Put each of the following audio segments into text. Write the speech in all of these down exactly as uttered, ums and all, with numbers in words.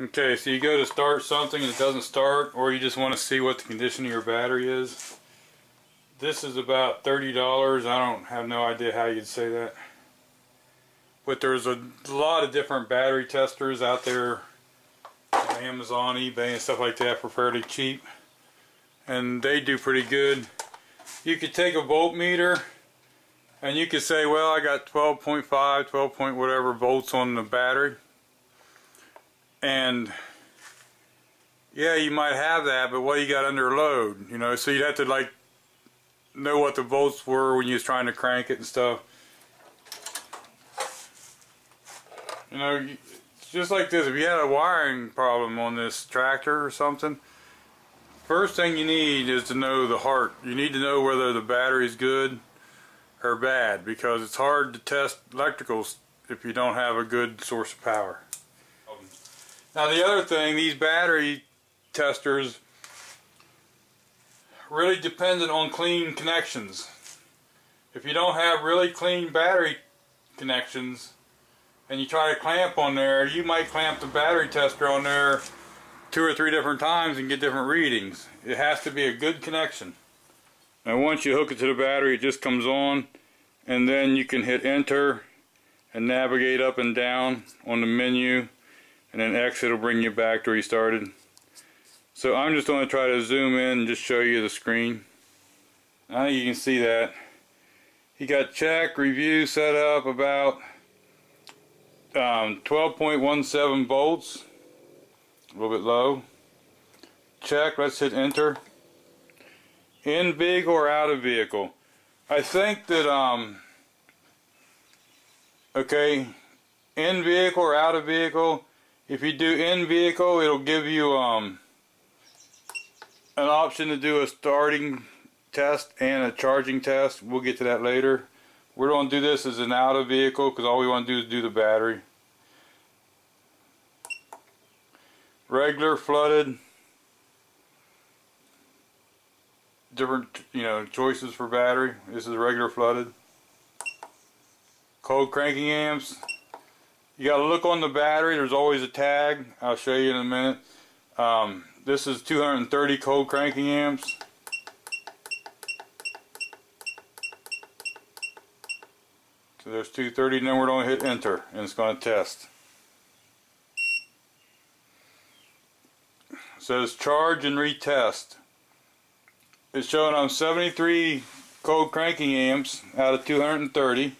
Okay, so you go to start something and it doesn't start, or you just want to see what the condition of your battery is. This is about thirty dollars. I don't have no idea how you'd say that. But there's a lot of different battery testers out there on Amazon, eBay, and stuff like that for fairly cheap. And they do pretty good. You could take a voltmeter and you could say, well, I got twelve point five, twelve point whatever volts on the battery. And yeah, you might have that, but what you got under load, you know, so you'd have to like know what the volts were when you was trying to crank it and stuff. You know, just like this, if you had a wiring problem on this tractor or something, first thing you need is to know the heart. You need to know whether the battery is good or bad, because it's hard to test electricals if you don't have a good source of power. Now the other thing, these battery testers really dependent on clean connections. If you don't have really clean battery connections and you try to clamp on there, you might clamp the battery tester on there two or three different times and get different readings. It has to be a good connection. Now once you hook it to the battery, it just comes on, and then you can hit enter and navigate up and down on the menu, and then exit will bring you back to where you started. So I'm just going to try to zoom in and just show you the screen. I think you can see that. You got check, review, set up about um, twelve point one seven volts, a little bit low. Check, let's hit enter. In vehicle or out of vehicle? I think that, um, okay, in vehicle or out of vehicle. If you do in vehicle, it'll give you um, an option to do a starting test and a charging test. We'll get to that later. We're going to do this as an out of vehicle because all we want to do is do the battery. Regular, flooded. Different, you know, choices for battery. This is regular flooded. Cold cranking amps. You gotta look on the battery. There's always a tag. I'll show you in a minute. Um, this is two hundred thirty cold cranking amps. So there's two thirty. Then we're gonna hit enter, and it's gonna test. It says charge and retest. It's showing on seventy-three cold cranking amps out of two hundred thirty.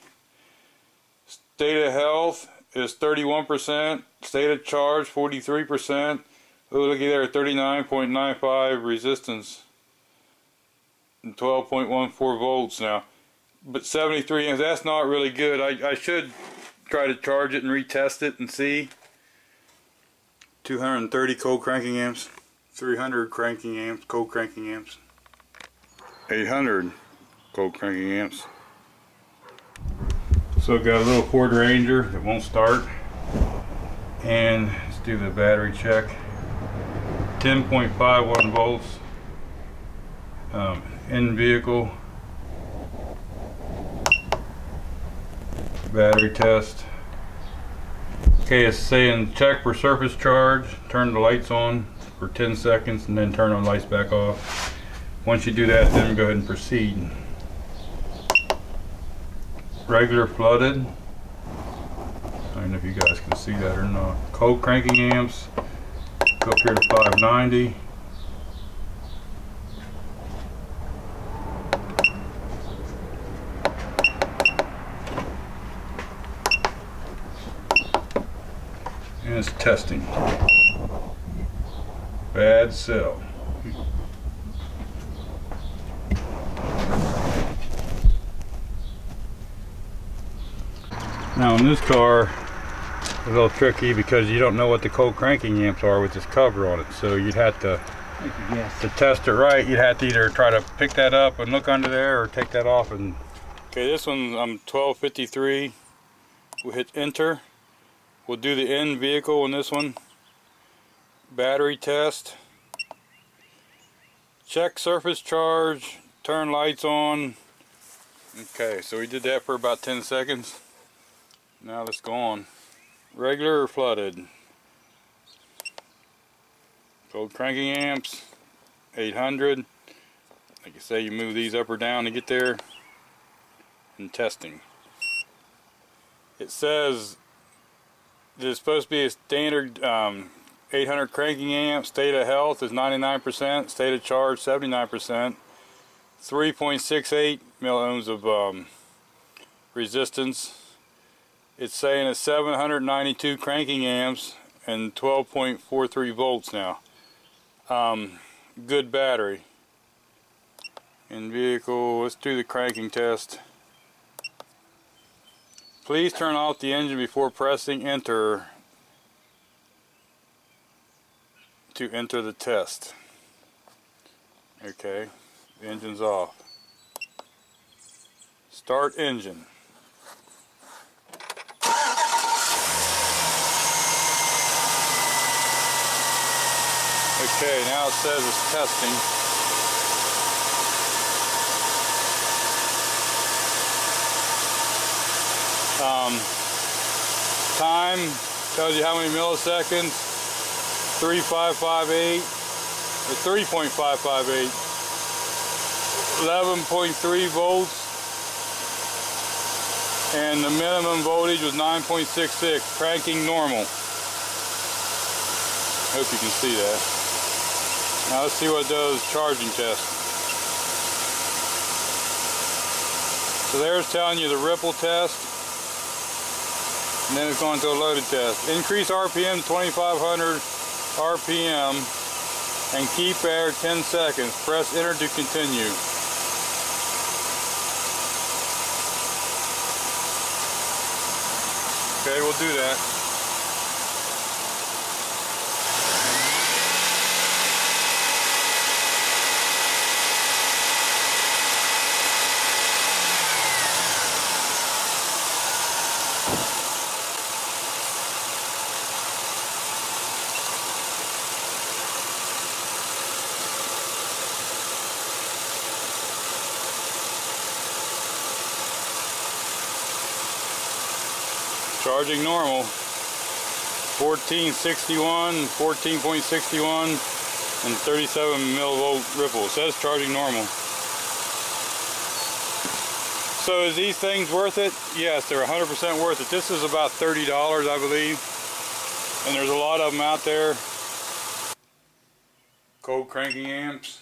State of health is thirty-one percent, state of charge forty-three percent, ooh, looky there, thirty-nine point nine five resistance, and twelve point one four volts now. But seventy-three amps, that's not really good. I, I should try to charge it and retest it and see. two hundred thirty cold cranking amps, three hundred cranking amps, cold cranking amps, eight hundred cold cranking amps. So I've got a little Ford Ranger that won't start, and let's do the battery check. ten point five one volts, um, in vehicle, battery test. Okay, it's saying check for surface charge, turn the lights on for ten seconds and then turn the lights back off. Once you do that, then go ahead and proceed. Regular flooded. I don't know if you guys can see that or not. Cold cranking amps. Go up here to five ninety. And it's testing. Bad cell. Now in this car, it's a little tricky because you don't know what the cold cranking amps are with this cover on it. So you'd have to, to test it right, you'd have to either try to pick that up and look under there or take that off. And okay, this one's um, twelve fifty-three. We'll hit enter. We'll do the in vehicle on this one. Battery test. Check surface charge, turn lights on. Okay, so we did that for about ten seconds. Now let's go on. Regular or flooded? Gold cranking amps, eight hundred. Like I say, you move these up or down to get there. And testing. It says there's supposed to be a standard um, eight hundred cranking amp. State of health is ninety-nine percent. State of charge seventy-nine percent. three point six eight milliohms of um, resistance. It's saying it's seven hundred ninety-two cranking amps and twelve point four three volts now. Um, good battery. In vehicle, let's do the cranking test. Please turn off the engine before pressing enter to enter the test. Okay, the engine's off. Start engine. Okay, now it says it's testing. Um, time tells you how many milliseconds. three point five five eight or three point five five eight. eleven point three volts, and the minimum voltage was nine point six six. Cranking normal. Hope you can see that. Now let's see what it does charging test. So there's telling you the ripple test, and then it's going to a loaded test. Increase R P M to twenty-five hundred R P M and keep air ten seconds. Press enter to continue. Okay, we'll do that. Charging normal, fourteen sixty-one, fourteen point six one, and thirty-seven millivolt ripple. It says charging normal. So is these things worth it? Yes, they're one hundred percent worth it. This is about thirty dollars, I believe. And there's a lot of them out there. Cold cranking amps.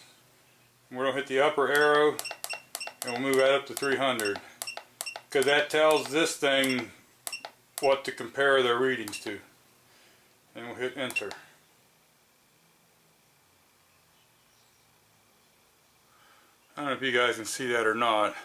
We're gonna hit the upper arrow, and we'll move that up to three hundred. Because that tells this thing what to compare their readings to. And we'll hit enter. I don't know if you guys can see that or not.